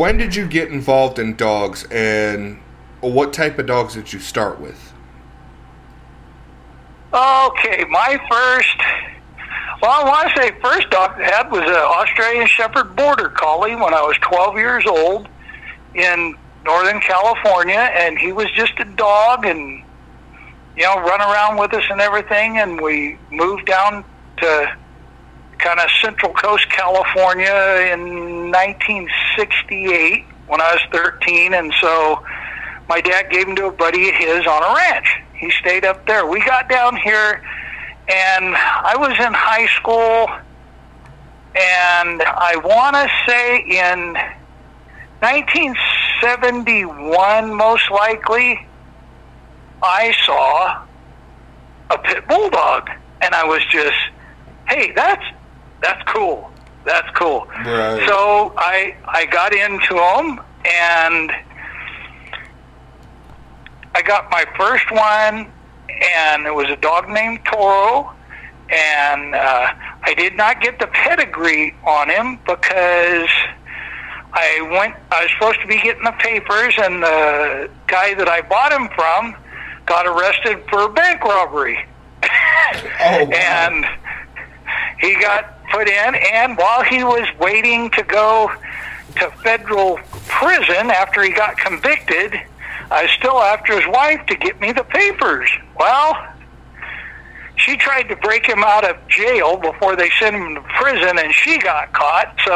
When did you get involved in dogs, and what type of dogs did you start with? Okay, my first, well, I want to say first dog I had was an Australian Shepherd Border Collie when I was 12 years old in Northern California, and he was just a dog and, you know, run around with us and everything, and we moved down to kind of Central Coast California in 1968 when I was 13, and so my dad gave him to a buddy of his on a ranch. He stayed up there. We got down here, and I was in high school, and I want to say in 1971, most likely, I saw a pit bulldog, and I was just, hey, that's cool. That's cool. Right. So I got into them, and I got my first one, and it was a dog named Toro, and I did not get the pedigree on him because I was supposed to be getting the papers, and the guy that I bought him from got arrested for bank robbery. Oh, wow. And he got put in, and while he was waiting to go to federal prison after he got convicted, I was still after his wife to get me the papers. Well, she tried to break him out of jail before they sent him to prison, and she got caught, so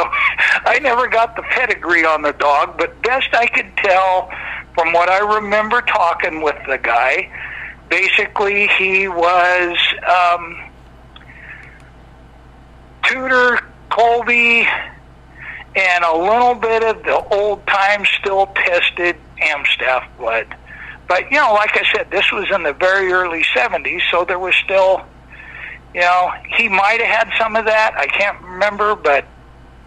I never got the pedigree on the dog, but best I could tell from what I remember talking with the guy, basically he was Tudor, Colby, and a little bit of the old-time, still-tested Amstaff blood. But, you know, like I said, this was in the very early 70s, so there was still, you know, he might have had some of that. I can't remember, but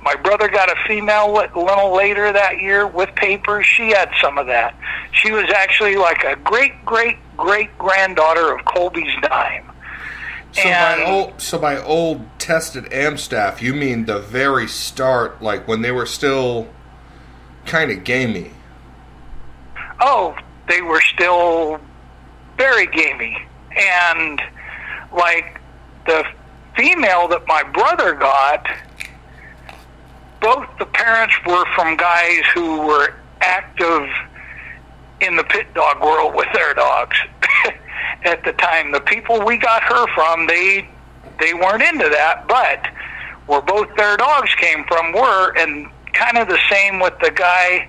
my brother got a female a little later that year with papers. She had some of that. She was actually like a great-great-great-granddaughter of Colby's dime. So by old tested Amstaff, you mean the very start, like when they were still kind of gamey? Oh, they were still very gamey. And like the female that my brother got, both the parents were from guys who were active in the pit dog world with their dogs. At the time, the people we got her from, they weren't into that, but where both their dogs came from were, and kind of the same with the guy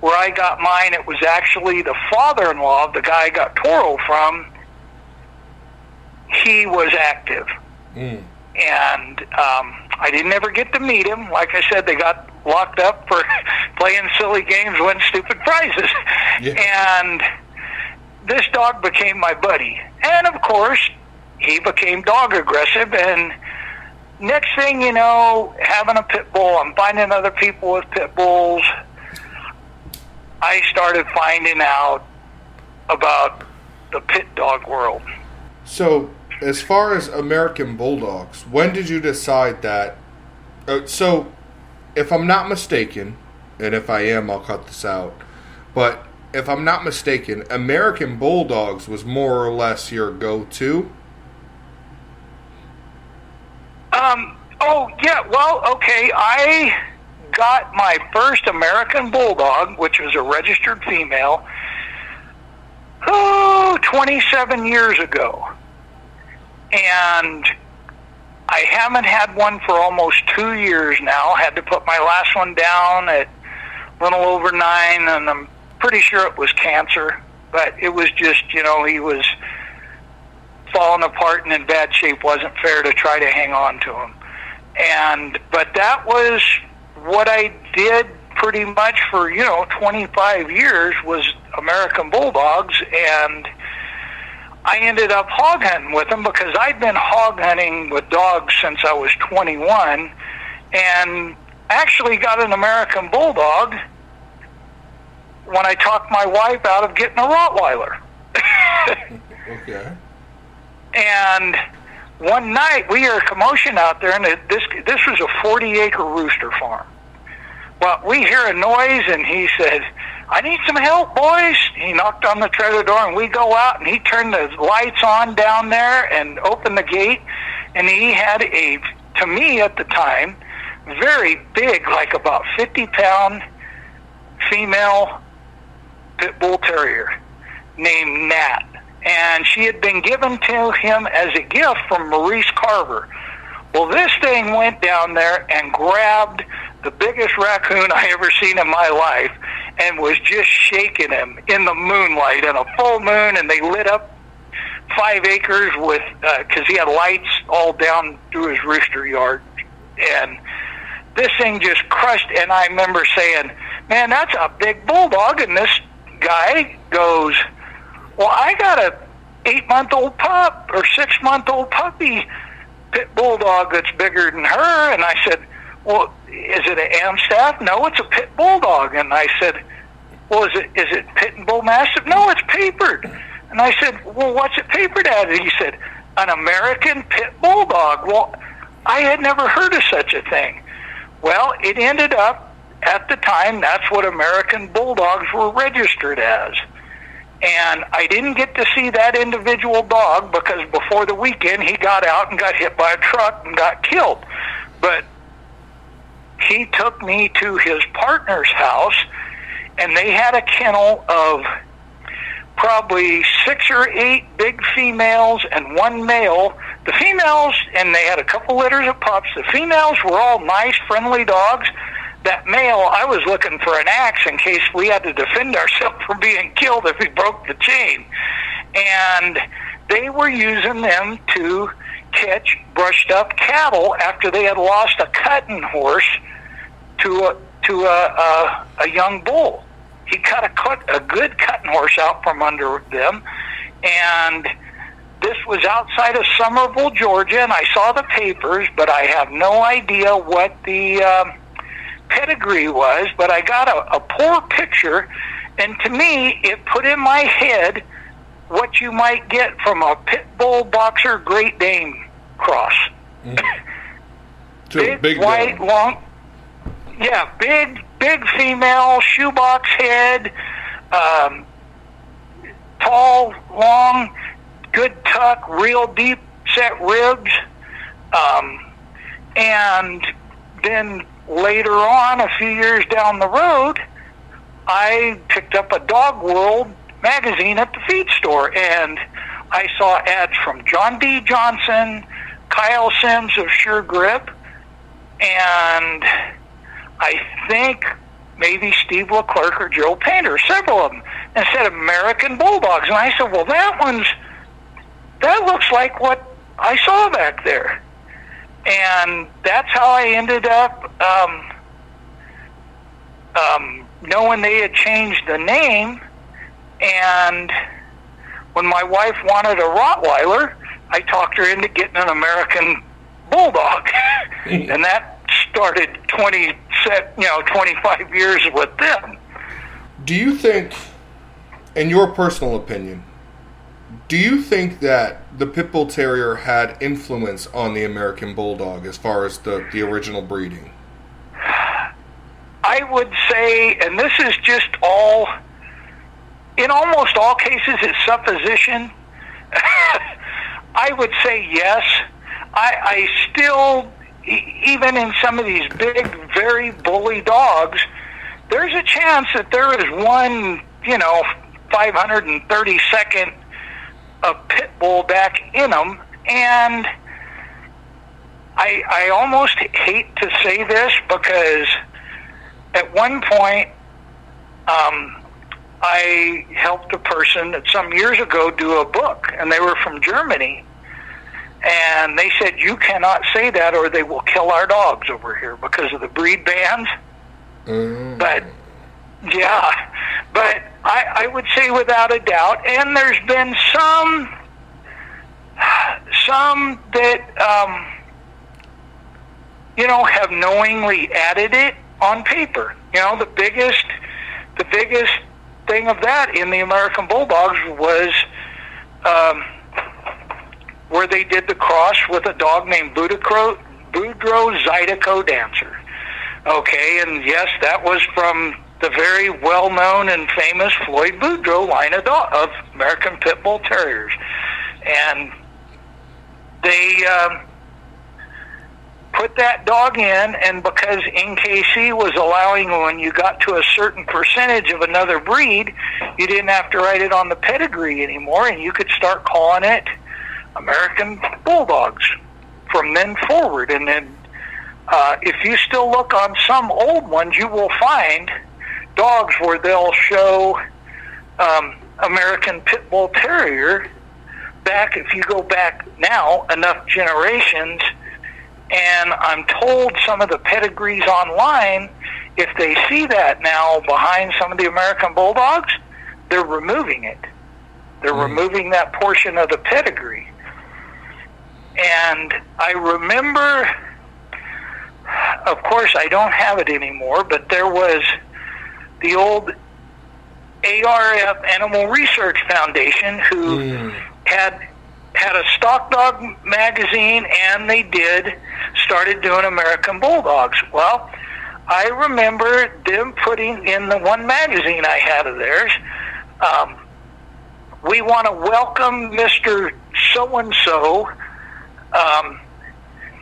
where I got mine. It was actually the father-in-law of the guy I got Toro from. He was active. Mm. And I didn't ever get to meet him. Like I said, they got locked up for playing silly games, winning stupid prizes. Yeah. And this dog became my buddy. And, of course, he became dog aggressive. And next thing you know, having a pit bull, I'm finding other people with pit bulls. I started finding out about the pit dog world. So, as far as American Bulldogs, when did you decide that? So, if I'm not mistaken, and if I am, I'll cut this out, but if I'm not mistaken, American Bulldogs was more or less your go-to? Oh, yeah, well, okay, I got my first American Bulldog, which was a registered female, 27 years ago. And I haven't had one for almost 2 years now. I had to put my last one down at a little over 9, and I'm pretty sure it was cancer, but it was just, you know, he was falling apart and in bad shape. Wasn't fair to try to hang on to him. And but that was what I did pretty much for, you know, 25 years was American Bulldogs, and I ended up hog hunting with them because I'd been hog hunting with dogs since I was 21, and actually got an American Bulldog when I talked my wife out of getting a Rottweiler. Okay. And one night we hear a commotion out there, and this was a 40-acre rooster farm. Well, we hear a noise, and he said, "I need some help, boys." He knocked on the trailer door, and we go out, and he turned the lights on down there and opened the gate, and he had a, to me at the time, very big, like about 50-pound female pit bull terrier named Nat, and she had been given to him as a gift from Maurice Carver. Well, this thing went down there and grabbed the biggest raccoon I ever seen in my life and was just shaking him in the moonlight, in a full moon, and they lit up 5 acres with, because he had lights all down through his rooster yard, and this thing just crushed. And I remember saying, "Man, that's a big bulldog," and this guy goes, "Well, I got a 8-month-old pup or 6-month-old puppy pit bulldog that's bigger than her." And I said, "Well, is it an Amstaff?" "No, it's a pit bulldog." And I said, "Well, is it pit and bull mastiff?" "No, it's papered." And I said, "Well, what's it papered at?" And he said, "An American pit bulldog." Well, I had never heard of such a thing. Well, it ended up, at the time, that's what American bulldogs were registered as. And I didn't get to see that individual dog because before the weekend he got out and got hit by a truck and got killed. But he took me to his partner's house, and they had a kennel of probably 6 or 8 big females and 1 male. The females, and they had a couple litters of pups, the females were all nice, friendly dogs. That male, I was looking for an axe in case we had to defend ourselves from being killed if he broke the chain. And they were using them to catch brushed-up cattle after they had lost a cutting horse to a young bull. He cut a good cutting horse out from under them, and this was outside of Somerville, Georgia, and I saw the papers, but I have no idea what the pedigree was, but I got a poor picture, and to me, it put in my head what you might get from a pit bull boxer Great Dane cross. Mm-hmm. big white dog. Long, yeah, big female, shoebox head, tall, long, good tuck, real deep set ribs, and then later on, a few years down the road, I picked up a Dog World magazine at the feed store, and I saw ads from John D. Johnson, Kyle Sims of Sure Grip, and I think maybe Steve LeClerc or Joe Painter, several of them, and said American Bulldogs. And I said, "Well, that looks like what I saw back there." And that's how I ended up knowing they had changed the name. And when my wife wanted a Rottweiler, I talked her into getting an American Bulldog. And that started 25 years with them. Do you think, in your personal opinion, do you think that the Pit Bull Terrier had influence on the American Bulldog as far as the original breeding? I would say, and this is just all, in almost all cases it's supposition, I would say yes. I still, even in some of these big, very bully dogs, there's a chance that there is one, 532nd a pit bull back in them, and I almost hate to say this because at one point I helped a person that some years ago do a book, and they were from Germany, and they said, "You cannot say that or they will kill our dogs over here because of the breed bans." Mm. But I would say without a doubt, and there's been some that, have knowingly added it on paper. The biggest thing of that in the American Bulldogs was where they did the cross with a dog named Boudreaux Zydeco Dancer. Okay, and yes, that was from the very well-known and famous Floyd Boudreaux line of American Pit Bull Terriers. And they put that dog in, and because NKC was allowing when you got to a certain percentage of another breed, you didn't have to write it on the pedigree anymore, and you could start calling it American Bulldogs from then forward. And then if you still look on some old ones, you will find dogs where they'll show American Pit Bull Terrier back, if you go back now, enough generations, and I'm told some of the pedigrees online, if they see that now behind some of the American Bulldogs, they're removing it. They're removing that portion of the pedigree. And I remember, of course, I don't have it anymore, but there was the old ARF Animal Research Foundation who had a stock dog magazine, and they started doing American Bulldogs. Well, I remember them putting in the one magazine I had of theirs, we want to welcome Mr. So-and-so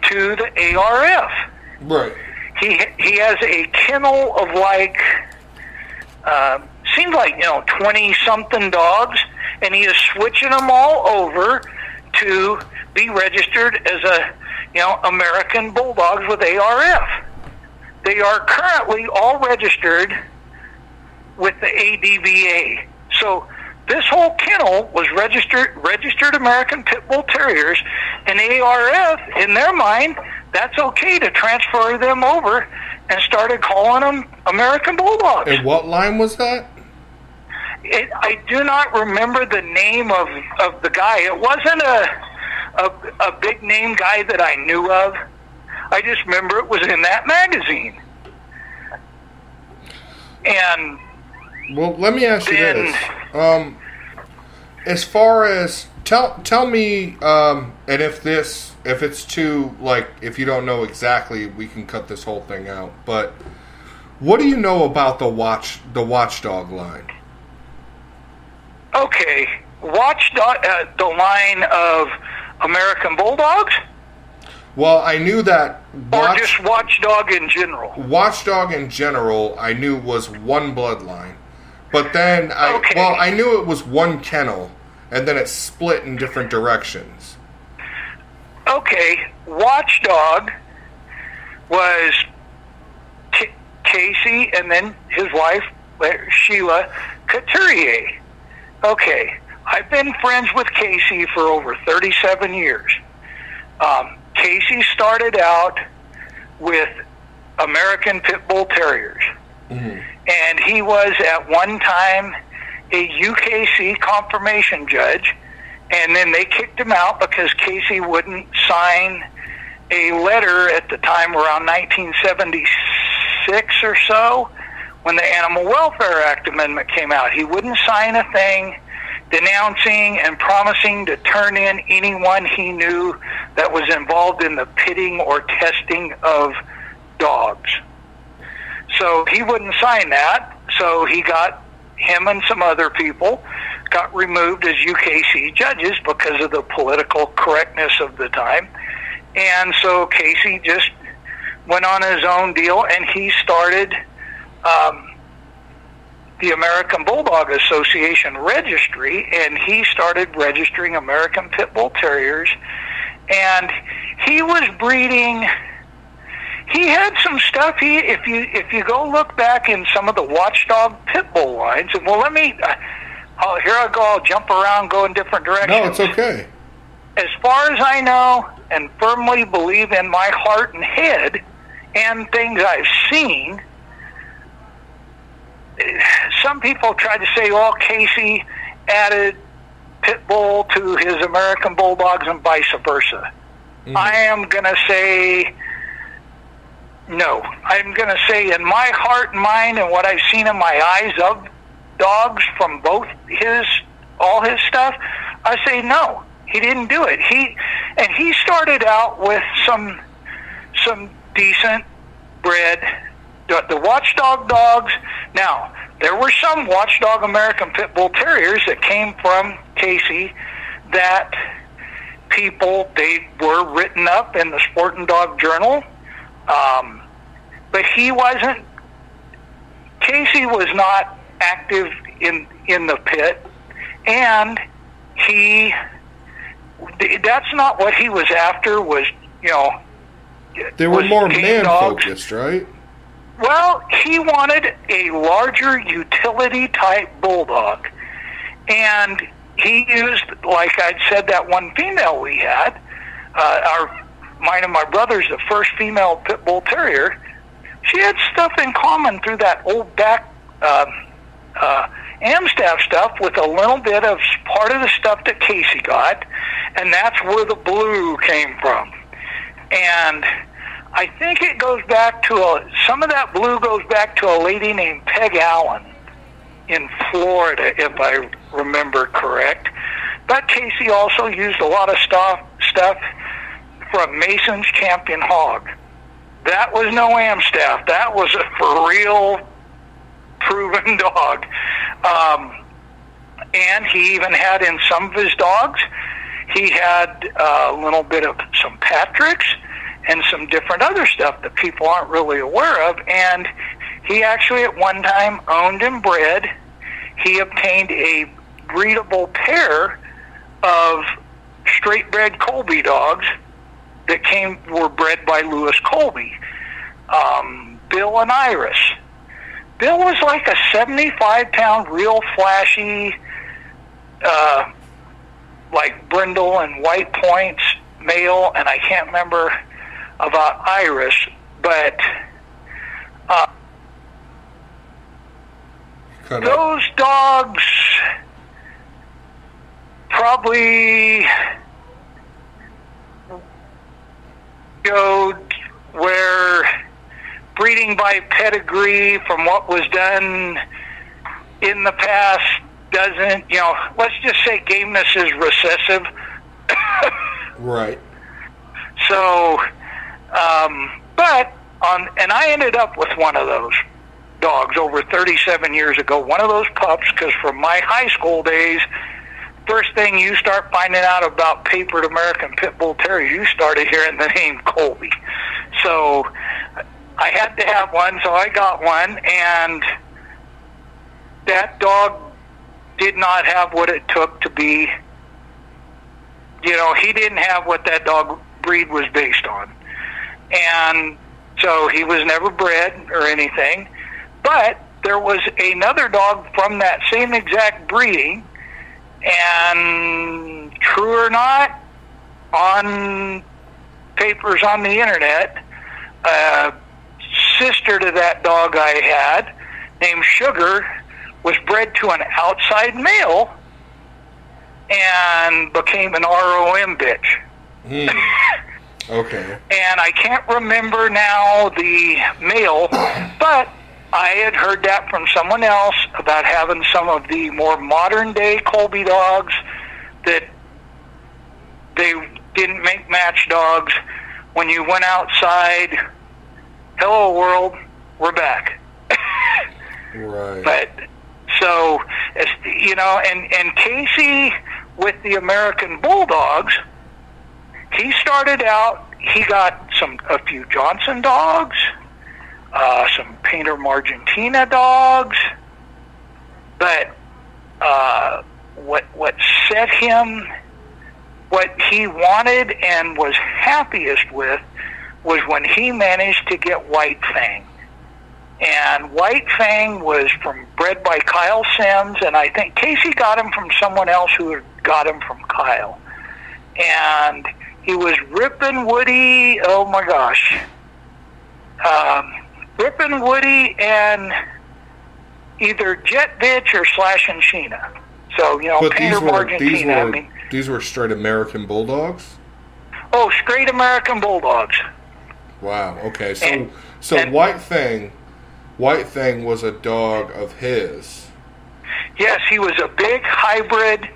to the ARF. Right. He has a kennel of like, seems like, 20-something dogs, and he is switching them all over to be registered as American Bulldogs with ARF. They are currently all registered with the ADBA. So this whole kennel was registered American Pit Bull Terriers, and ARF, in their mind, that's okay to transfer them over, and started calling them American Bulldogs. And what line was that? I do not remember the name of the guy. It wasn't a big name guy that I knew of. I just remember it was in that magazine. And well, let me ask you this. As far as tell me, and if it's too, like, if you don't know exactly, we can cut this whole thing out. But what do you know about the watchdog line? Okay, watchdog, the line of American Bulldogs. Well, I knew that. Or just watchdog in general. Watchdog in general, I knew was one bloodline. But then, I knew it was one kennel, and then it split in different directions. Okay, watchdog was Casey, and then his wife, Sheila Couturier. Okay, I've been friends with Casey for over 37 years. Casey started out with American Pit Bull Terriers. Mm-hmm. And he was at one time a UKC confirmation judge, and then they kicked him out because Casey wouldn't sign a letter at the time around 1976 or so when the Animal Welfare Act Amendment came out. He wouldn't sign a thing denouncing and promising to turn in anyone he knew that was involved in the pitting or testing of dogs. So he wouldn't sign that, so he got, him and some other people, got removed as UKC judges because of the political correctness of the time. And so Casey just went on his own deal, and he started the American Bulldog Association registry, and he started registering American Pit Bull Terriers. And he was breeding... He had some stuff. If you go look back in some of the watchdog pit bull lines, and well, let me. Here I go. I'll jump around, go in different directions. No, it's okay. As far as I know, and firmly believe in my heart and head, and things I've seen, some people try to say, "Well, Casey added pit bull to his American Bulldogs, and vice versa." Mm-hmm. I am gonna say. No, I'm going to say in my heart and mind and what I've seen in my eyes of dogs from both all his stuff, I say no, he didn't do it. He started out with some decent bred the watchdog dogs. Now, there were some watchdog American Pit Bull Terriers that came from Casey that they were written up in the Sporting Dog Journal. But he wasn't, Casey was not active in the pit, and he, that's not what he was after, was, you know, they were more man-focused, right? Well, he wanted a larger utility-type bulldog, and he used, like I'd said, that one female we had, mine and my brother's, the first female pit bull terrier. She had stuff in common through that old back Amstaff stuff with a little bit of part of the stuff that Casey got, and that's where the blue came from. And I think it goes back to some of that blue goes back to a lady named Peg Allen in Florida, if I remember correct. But Casey also used a lot of stuff from Mason's Camp in Hog. That was no Amstaff. That was a for real proven dog. And he even had in some of his dogs, he had a little bit of some Patrick's and some different other stuff that people aren't really aware of. And he actually at one time owned and bred. He obtained a breedable pair of straightbred Colby dogs that were bred by Lewis Colby, Bill and Iris. Bill was like a 75-pound, real flashy, like brindle and white points male, and I can't remember about Iris, but those dogs probably showed where breeding by pedigree from what was done in the past doesn't, you know, let's just say gameness is recessive. Right. So, and I ended up with one of those dogs over 37 years ago, one of those pups, because from my high school days, first thing you start finding out about papered American Pit Bull Terriers, you started hearing the name Colby. So I had to have one, so I got one, and that dog did not have what it took to be, you know, he didn't have what that dog breed was based on. And so he was never bred or anything. But there was another dog from that same exact breeding, and true or not, on papers on the internet, a sister to that dog I had named Sugar was bred to an outside male and became an ROM bitch. Mm. Okay. And I can't remember now the male, but I had heard that from someone else about having some of the more modern day Colby dogs that they didn't make match dogs. When you went outside, hello world, we're back. Right. But so, you know, and Casey with the American Bulldogs, he started out, he got a few Johnson dogs, some Painter Margentina dogs, but what set him, what he wanted and was happiest with was when he managed to get White Fang. And White Fang was bred by Kyle Sims, and I think Casey got him from someone else who had got him from Kyle. And he was ripping Woody, oh my gosh, ripping Woody and either Jet Bitch or Slashing Sheena. So, you know, but Painter Margentina, I mean. These were straight American Bulldogs? Oh, straight American Bulldogs. Wow, okay. So, and White Fang was a dog of his. Yes, he was a big hybrid,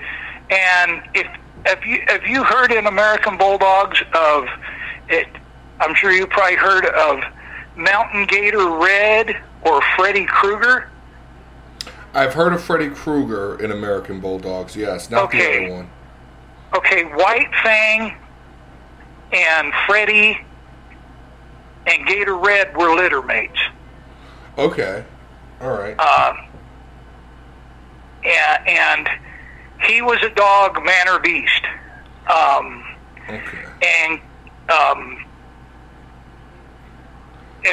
and if you heard in American Bulldogs of it, I'm sure you probably heard of Mountain Gator Red or Freddy Krueger? I've heard of Freddy Krueger in American Bulldogs, yes. Not the other one. Okay, White Fang and Freddy and Gator Red were litter mates. Okay, all right. And he was a dog, man or beast.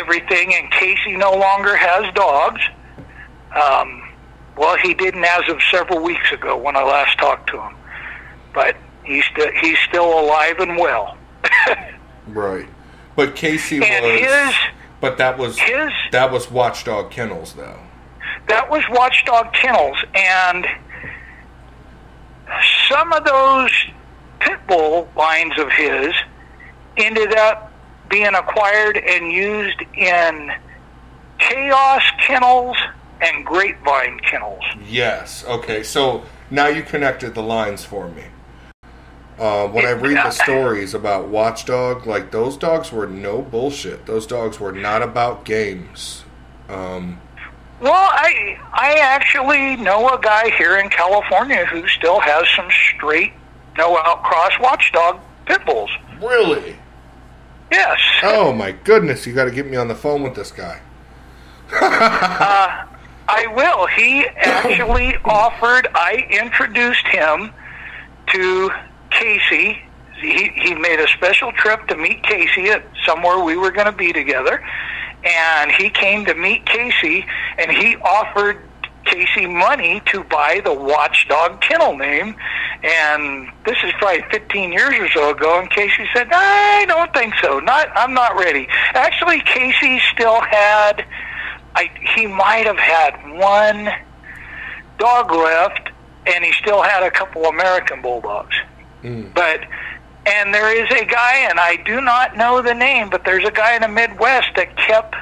Everything, and Casey no longer has dogs. Well, he didn't as of several weeks ago when I last talked to him, but he's still alive and well. Right, but Casey and was. That was Watchdog Kennels, though. That was Watchdog Kennels, and some of those pit bull lines of his ended up being acquired and used in Chaos Kennels and Grapevine Kennels. Yes, okay, so now you connected the lines for me. When I read the stories about Watchdog, like, those dogs were no bullshit. Those dogs were not about games. Well, I actually know a guy here in California who still has some straight, no-out cross Watchdog pit bulls. Really? Yes. Oh, my goodness. You got to get me on the phone with this guy. I will. He actually offered, I introduced him to Casey. He made a special trip to meet Casey at somewhere we were going to be together, and he came to meet Casey, and he offered Casey money to buy the Watchdog kennel name. And this is probably 15 years or so ago, and Casey said, I don't think so. I'm not ready. Actually, Casey still had, he might have had one dog left, and he still had a couple American Bulldogs. Mm. And there is a guy, and I do not know the name, but there's a guy in the Midwest that kept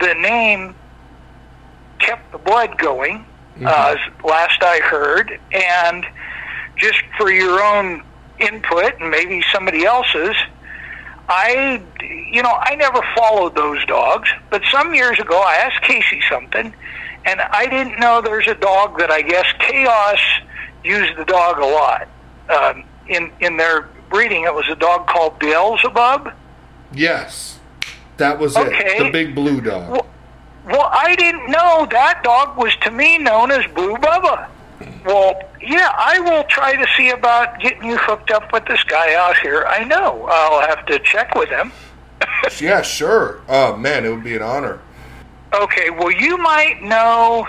the name, kept the blood going, last I heard. And just for your own input and maybe somebody else's, I never followed those dogs, but some years ago I asked Casey something, and I didn't know there's a dog that I guess Chaos used the dog a lot. In their breeding, it was a dog called Beelzebub. Yes, that was it. The big blue dog. Well, I didn't know that dog was to me known as Blue Bubba. Well, yeah, I will try to see about getting you hooked up with this guy out here. I know I'll have to check with him. Yeah, sure. Oh man, it would be an honor. Okay, well, you might know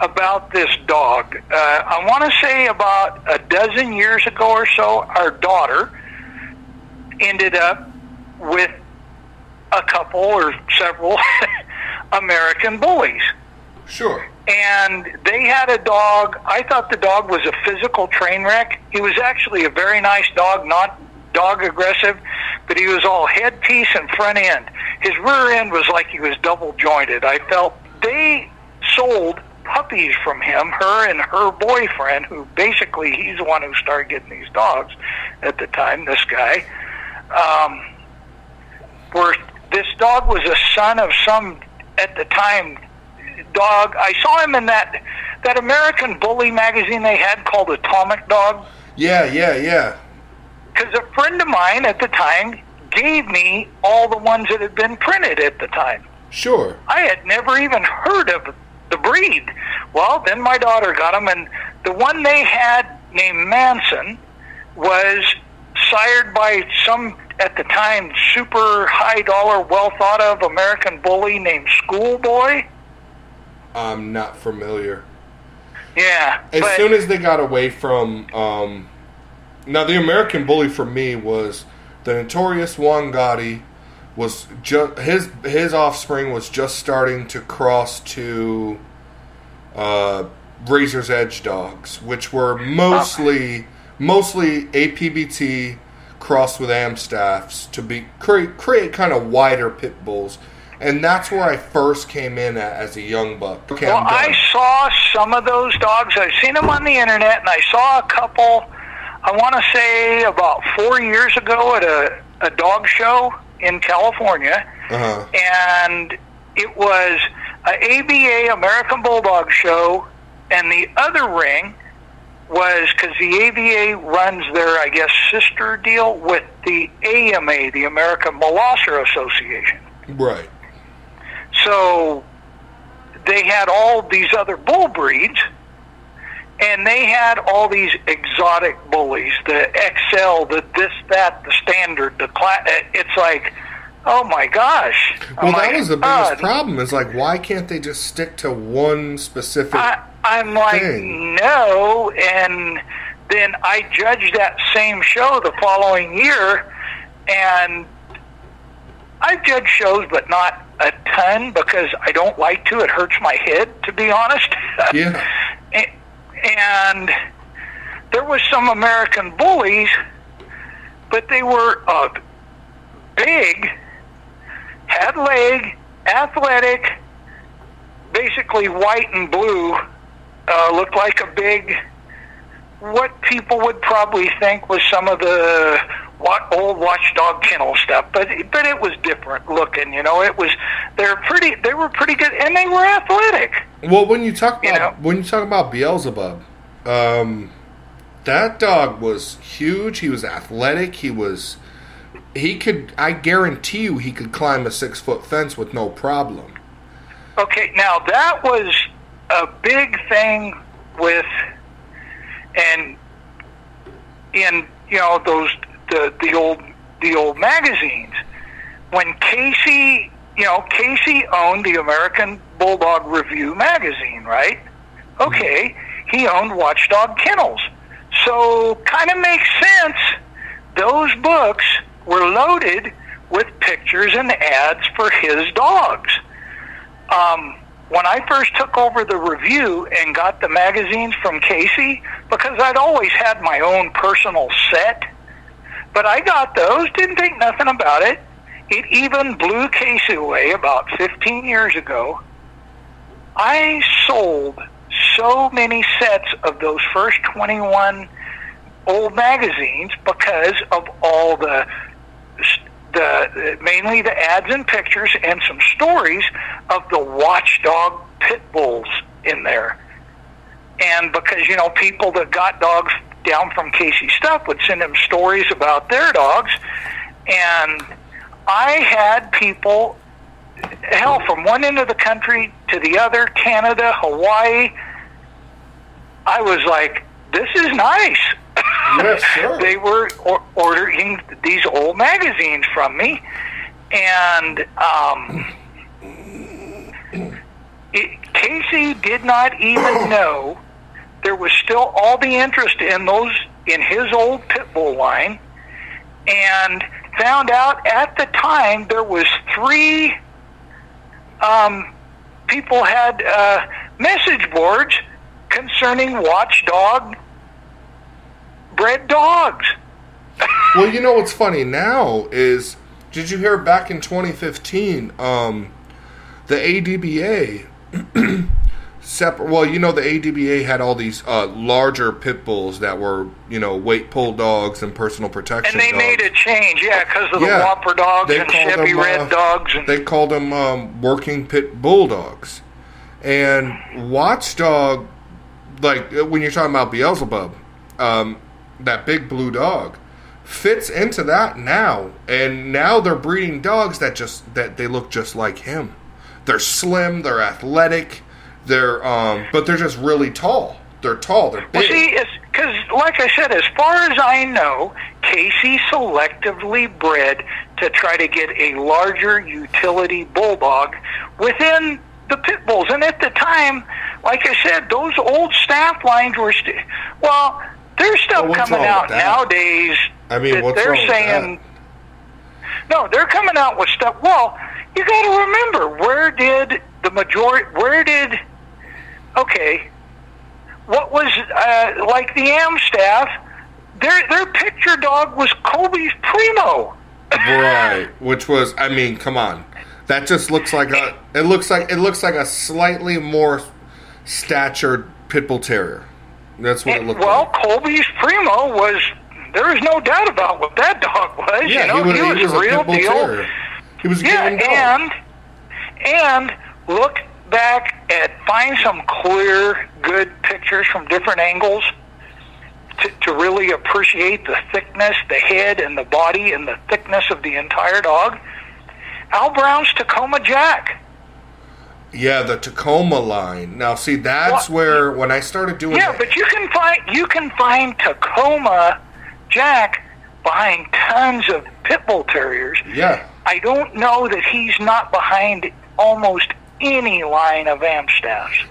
about this dog. I want to say about a dozen years ago or so, our daughter ended up with a couple or several American bullies. Sure. And they had a dog. I thought the dog was a physical train wreck. He was actually a very nice dog, not dog aggressive, but he was all headpiece and front end. His rear end was like he was double jointed. I felt they sold puppies from him, her and her boyfriend, who basically he's the one who started getting these dogs at the time, this guy. This dog was a son of some, at the time, dog. I saw him in that American Bully magazine they had called Atomic Dog. Yeah. Because a friend of mine at the time gave me all the ones that had been printed at the time. Sure. I had never even heard of the breed. Well, then my daughter got them, and the one they had named Manson was sired by some, at the time, super high dollar, well thought of American Bully named Schoolboy. I'm not familiar. Yeah. As soon as they got away from, now the American Bully for me was the notorious Juan Gotti. Was just his offspring was just starting to cross to Razor's Edge dogs, which were mostly APBT crossed with Amstaffs to be create kind of wider pit bulls. And that's where I first came in at, as a young buck. Okay, well, I saw some of those dogs. I've seen them on the internet, and I saw a couple, I want to say about 4 years ago at a dog show. in California, and it was an ABA American Bulldog show, and the other ring was, because the ABA runs their, I guess, sister deal with the AMA, the American Molosser Association. Right. So they had all these other bull breeds, and they had all these exotic bullies, the XL, the this, that, the standard, the class. It's like, oh my gosh. Well, that was the biggest problem. It's like, why can't they just stick to one specific I'm like, thing? No. And then I judged that same show the following year, and I've judged shows, but not a ton, because I don't like to. It hurts my head, to be honest. Yeah. And there was some American bullies, but they were big, had leg, athletic, basically white and blue, looked like a big, what people would probably think was some of the old watchdog kennel stuff, but it was different looking, you know. It was they were pretty good, and they were athletic. Well, when you talk about Beelzebub, that dog was huge. He was athletic. He could, I guarantee you, he could climb a 6-foot fence with no problem. Okay, now that was a big thing with, and in, you know, those the old magazines, when Casey, you know, Casey owned the American Bulldog Review magazine, right? Okay, he owned Watchdog Kennels, so kind of makes sense. Those books were loaded with pictures and ads for his dogs. When I first took over the Review and got the magazines from Casey, because I'd always had my own personal set, but I got those, didn't think nothing about it. It even blew Casey away about 15 years ago. I sold so many sets of those first 21 old magazines because of all the mainly the ads and pictures and some stories of the watchdog pit bulls in there. And because, you know, people that got dogs down from Casey stuff would send them stories about their dogs, and I had people, hell, from one end of the country to the other, Canada, Hawaii. I was like, this is nice. Yes, sure. They were ordering these old magazines from me, and Casey did not even know there was still all the interest in those, in his old pit bull line, and found out at the time there was 3 people had message boards concerning watchdog bred dogs. Well, you know what's funny now is, did you hear back in 2015, the ADBA well, you know, the ADBA had all these larger pit bulls that were, you know, weight pull dogs and personal protection dogs. And they made a change, yeah, because of the whopper dogs and Chevy Red dogs. And they called them working pit bulldogs. And watchdog, like when you're talking about Beelzebub, that big blue dog, fits into that now. And now they're breeding dogs that they look just like him. They're slim, they're athletic. They're, but they're just really tall. They're tall. They're big. Well, see, because, like I said, as far as I know, Casey selectively bred to try to get a larger utility bulldog within the pit bulls. And at the time, like I said, those old staff lines were, well, there's stuff coming out nowadays. I mean, what's wrong with that? No, they're coming out with stuff. Well, you got to remember, where did the majority, what was, like the Amstaff, their picture dog was Colby's Primo. Right, which was, I mean, come on. That just looks like it looks like a slightly more statured pit bull terrier. That's what it looked like. Well, Colby's Primo was There is no doubt about what that dog was. Yeah, you know, he was a real deal. Terror. He was a good dog. And look back at, find some clear, good pictures from different angles to really appreciate the thickness, the head and the body and the thickness of the entire dog. Al Brown's Tacoma Jack. Yeah, the Tacoma line. Now, see, that's where when I started doing. Yeah, but you can find Tacoma Jack behind tons of pit bull terriers. Yeah. I don't know that he's not behind almost any line of Amstaffs.